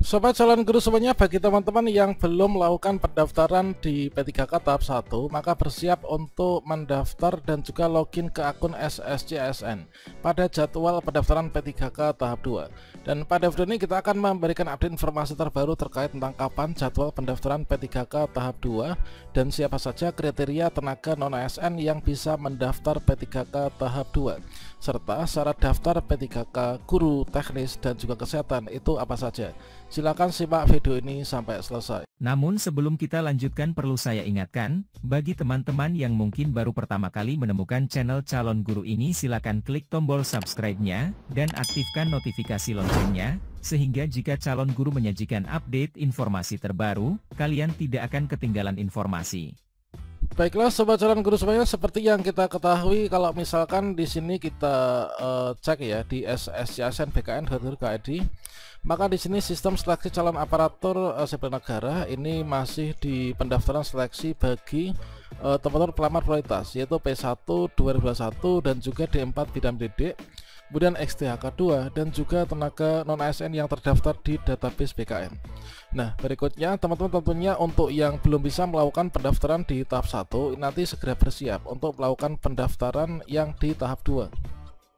Sobat Calon Guru semuanya, bagi teman-teman yang belum melakukan pendaftaran di PTKK tahap 1, maka bersiap untuk mendaftar dan juga login ke akun SSCASN pada jadwal pendaftaran PTKK tahap 2. Dan pada video ini kita akan memberikan update informasi terbaru terkait tentang kapan jadwal pendaftaran PTKK tahap 2 dan siapa saja kriteria tenaga non-ASN yang bisa mendaftar PTKK tahap 2 serta syarat daftar PTKK guru, teknis, dan juga kesehatan itu apa saja. Silakan simak video ini sampai selesai. Namun sebelum kita lanjutkan, perlu saya ingatkan, bagi teman-teman yang mungkin baru pertama kali menemukan channel Calon Guru ini, silakan klik tombol subscribe-nya dan aktifkan notifikasi loncengnya, sehingga jika Calon Guru menyajikan update informasi terbaru, kalian tidak akan ketinggalan informasi. Baiklah Sobat Calon Guru semuanya, seperti yang kita ketahui, kalau misalkan di sini kita cek ya di SSCASN BKN .go.id, maka di sini sistem seleksi calon aparatur sipil negara ini masih di pendaftaran seleksi bagi teman-teman pelamar prioritas, yaitu P1 2021 dan juga D4 bidang didik, kemudian XTK2 dan juga tenaga non-ASN yang terdaftar di database BKN. Nah, berikutnya teman-teman tentunya untuk yang belum bisa melakukan pendaftaran di tahap 1, nanti segera bersiap untuk melakukan pendaftaran yang di tahap 2.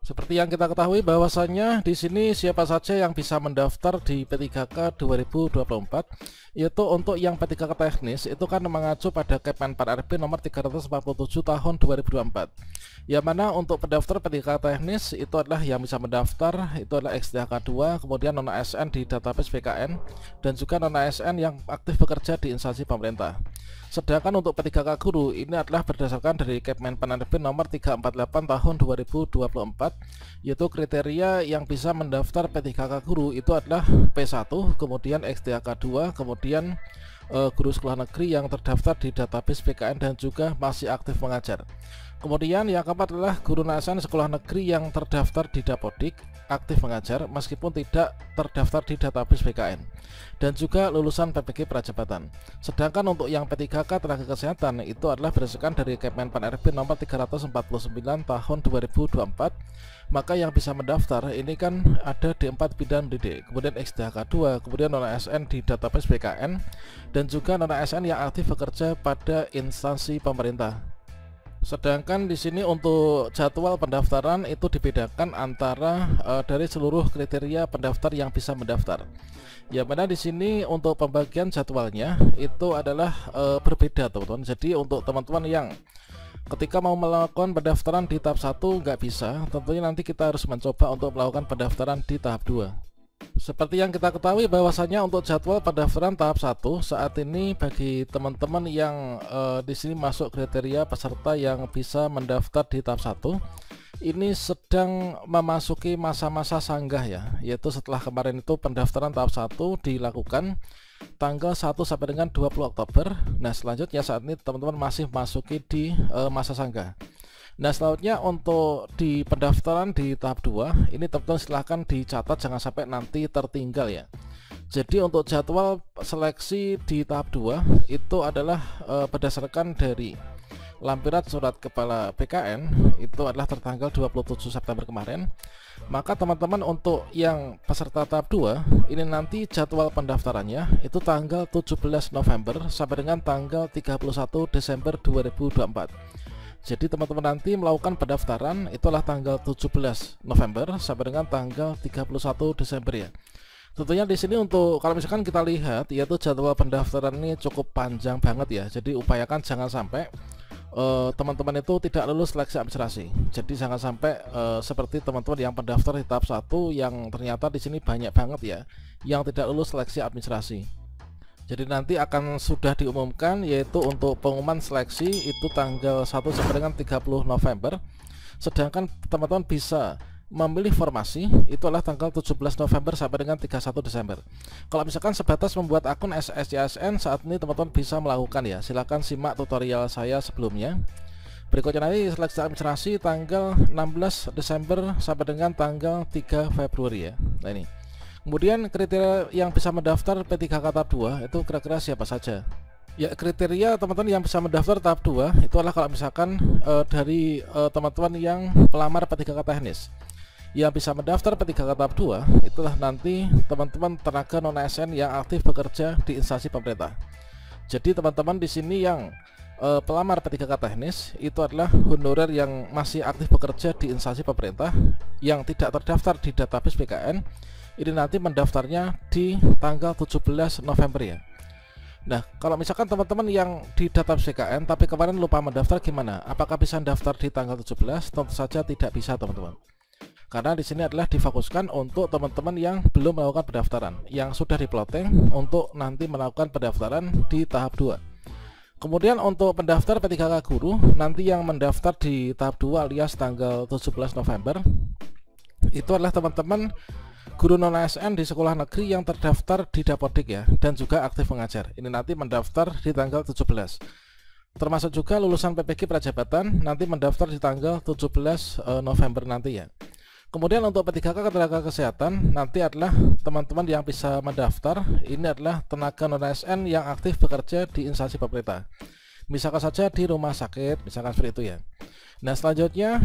Seperti yang kita ketahui bahwasanya di sini siapa saja yang bisa mendaftar di PTKK 2024, yaitu untuk yang PTKK teknis itu kan mengacu pada Kepmenpan RB nomor 347 tahun 2024. Yang mana untuk pendaftar PTKK teknis itu adalah yang bisa mendaftar itu adalah XDK2, kemudian non-ASN di database BKN dan juga non-ASN yang aktif bekerja di instansi pemerintah. Sedangkan untuk PTKK guru ini adalah berdasarkan dari Kepmenpan RB nomor 348 tahun 2024, yaitu kriteria yang bisa mendaftar PTKK guru itu adalah P1, kemudian XTK2, kemudian guru sekolah negeri yang terdaftar di database BKN dan juga masih aktif mengajar. Kemudian yang keempat adalah guru ASN sekolah negeri yang terdaftar di Dapodik, aktif mengajar meskipun tidak terdaftar di database BKN, dan juga lulusan PPG Prajabatan. Sedangkan untuk yang P3K tenaga kesehatan itu adalah berdasarkan dari Kepmenpan RB nomor 349 tahun 2024, maka yang bisa mendaftar ini kan ada di 4 bidang didik, kemudian XDK2, kemudian non-ASN di database BKN dan juga non-ASN yang aktif bekerja pada instansi pemerintah. Sedangkan di sini untuk jadwal pendaftaran itu dibedakan antara dari seluruh kriteria pendaftar yang bisa mendaftar. Ya, mana di sini untuk pembagian jadwalnya itu adalah berbeda, teman-teman. Jadi untuk teman-teman yang ketika mau melakukan pendaftaran di tahap 1 nggak bisa, tentunya nanti kita harus mencoba untuk melakukan pendaftaran di tahap 2. Seperti yang kita ketahui bahwasanya untuk jadwal pendaftaran tahap 1 saat ini bagi teman-teman yang di sini masuk kriteria peserta yang bisa mendaftar di tahap 1 ini sedang memasuki masa-masa sanggah ya, yaitu setelah kemarin itu pendaftaran tahap 1 dilakukan tanggal 1 sampai dengan 20 Oktober. Nah, selanjutnya saat ini teman-teman masih masuki di masa sanggah. Nah, selanjutnya untuk di pendaftaran di tahap 2 ini teman-teman silahkan dicatat, jangan sampai nanti tertinggal ya. Jadi untuk jadwal seleksi di tahap 2 itu adalah berdasarkan dari lampiran surat kepala BKN itu adalah tertanggal 27 September kemarin. Maka teman-teman untuk yang peserta tahap 2 ini nanti jadwal pendaftarannya itu tanggal 17 November sampai dengan tanggal 31 Desember 2024. Jadi teman-teman nanti melakukan pendaftaran itulah tanggal 17 November sampai dengan tanggal 31 Desember ya. Tentunya di sini untuk kalau misalkan kita lihat yaitu jadwal pendaftaran ini cukup panjang banget ya. Jadi upayakan jangan sampai teman-teman itu tidak lulus seleksi administrasi. Jadi jangan sampai seperti teman-teman yang pendaftar di tahap 1 yang ternyata di sini banyak banget ya yang tidak lulus seleksi administrasi. Jadi nanti akan sudah diumumkan yaitu untuk pengumuman seleksi itu tanggal 1 sampai dengan 30 November. Sedangkan teman-teman bisa memilih formasi itu adalah tanggal 17 November sampai dengan 31 Desember. Kalau misalkan sebatas membuat akun SSCASN saat ini teman-teman bisa melakukan ya. Silahkan simak tutorial saya sebelumnya. Berikutnya nanti seleksi administrasi tanggal 16 Desember sampai dengan tanggal 3 Februari ya. Nah ini. Kemudian kriteria yang bisa mendaftar PTKK tahap 2 itu kira-kira siapa saja? Ya, kriteria teman-teman yang bisa mendaftar tahap 2 itu adalah kalau misalkan dari teman-teman yang pelamar PTKK teknis. Yang bisa mendaftar PTKK tahap 2 itulah nanti teman-teman tenaga non ASN yang aktif bekerja di instansi pemerintah. Jadi teman-teman di sini yang pelamar PTKK teknis itu adalah honorer yang masih aktif bekerja di instansi pemerintah yang tidak terdaftar di database BKN. Ini nanti mendaftarnya di tanggal 17 November ya. Nah, kalau misalkan teman-teman yang di database BKN tapi kemarin lupa mendaftar gimana? Apakah bisa daftar di tanggal 17? Tentu saja tidak bisa, teman-teman. Karena di sini adalah difokuskan untuk teman-teman yang belum melakukan pendaftaran, yang sudah diplotting untuk nanti melakukan pendaftaran di tahap 2. Kemudian untuk pendaftar PTKK guru nanti yang mendaftar di tahap 2 alias tanggal 17 November itu adalah teman-teman guru non ASN di sekolah negeri yang terdaftar di Dapodik ya, dan juga aktif mengajar. Ini nanti mendaftar di tanggal 17. Termasuk juga lulusan PPG Prajabatan nanti mendaftar di tanggal 17 November nanti ya. Kemudian untuk PTKK tenaga kesehatan nanti adalah teman-teman yang bisa mendaftar ini adalah tenaga non ASN yang aktif bekerja di instansi pemerintah. Misalkan saja di rumah sakit, misalkan seperti itu ya. Nah, selanjutnya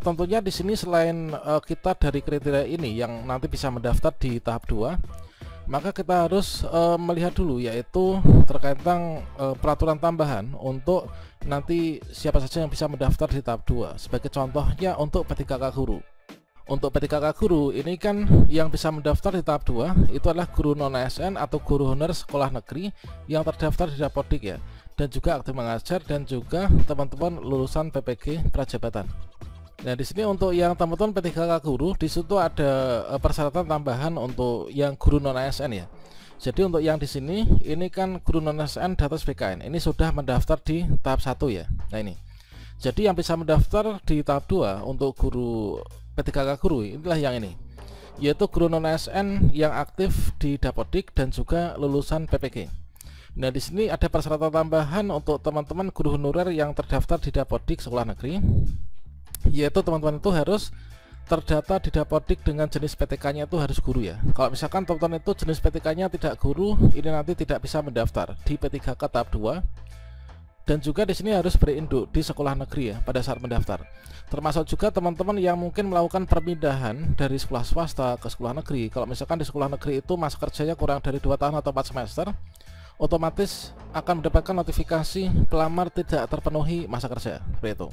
tentunya di sini selain kita dari kriteria ini yang nanti bisa mendaftar di tahap 2, maka kita harus melihat dulu yaitu terkait tentang peraturan tambahan untuk nanti siapa saja yang bisa mendaftar di tahap 2. Sebagai contohnya untuk PTKK guru. Untuk PTKK guru ini kan yang bisa mendaftar di tahap 2 itu adalah guru non ASN atau guru honorer sekolah negeri yang terdaftar di Dapodik ya, dan juga aktif mengajar, dan juga teman-teman lulusan PPG Prajabatan. Nah, di sini untuk yang teman-teman PTKK guru di situ ada persyaratan tambahan untuk yang guru non ASN ya. Jadi untuk yang di sini ini kan guru non ASN database BKN ini sudah mendaftar di tahap 1 ya. Nah, ini. Jadi yang bisa mendaftar di tahap 2 untuk guru PTKK guru inilah yang ini, yaitu guru non ASN yang aktif di Dapodik dan juga lulusan PPG. Nah, di sini ada persyaratan tambahan untuk teman-teman guru honorer yang terdaftar di Dapodik sekolah negeri, yaitu teman-teman itu harus terdata di Dapodik dengan jenis PTK-nya itu harus guru ya. Kalau misalkan teman-teman itu jenis PTK-nya tidak guru, ini nanti tidak bisa mendaftar di PTKK tahap 2. Dan juga di sini harus berinduk di sekolah negeri ya pada saat mendaftar. Termasuk juga teman-teman yang mungkin melakukan perpindahan dari sekolah swasta ke sekolah negeri. Kalau misalkan di sekolah negeri itu masa kerjanya kurang dari 2 tahun atau 4 semester, otomatis akan mendapatkan notifikasi pelamar tidak terpenuhi masa kerja. Begitu.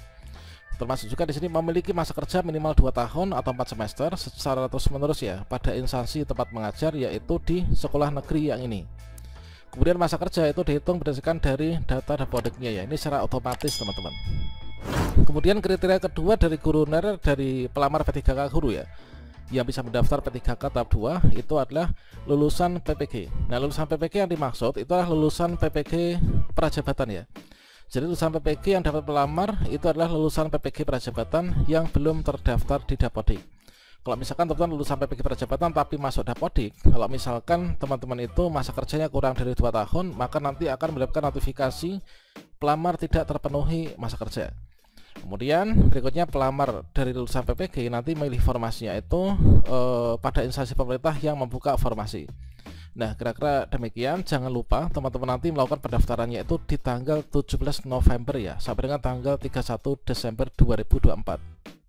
Termasuk juga di sini memiliki masa kerja minimal 2 tahun atau 4 semester secara terus-menerus ya pada instansi tempat mengajar, yaitu di sekolah negeri yang ini. Kemudian masa kerja itu dihitung berdasarkan dari data Dapodiknya ya, ini secara otomatis teman-teman. Kemudian kriteria kedua dari guru honorer dari pelamar P3K guru ya, yang bisa mendaftar P3K tahap 2 itu adalah lulusan PPG. Nah, lulusan PPG yang dimaksud itu adalah lulusan PPG Prajabatan ya. Jadi lulusan PPG yang dapat pelamar itu adalah lulusan PPG Prajabatan yang belum terdaftar di Dapodik. Kalau misalkan teman-teman lulusan PPG Prajabatan tapi masuk Dapodik, kalau misalkan teman-teman itu masa kerjanya kurang dari 2 tahun, maka nanti akan mendapatkan notifikasi pelamar tidak terpenuhi masa kerja. Kemudian berikutnya pelamar dari lulusan PPG nanti memilih formasinya itu pada instansi pemerintah yang membuka formasi. Nah, kira-kira demikian. Jangan lupa teman-teman nanti melakukan pendaftarannya itu di tanggal 17 November ya, sampai dengan tanggal 31 Desember 2024.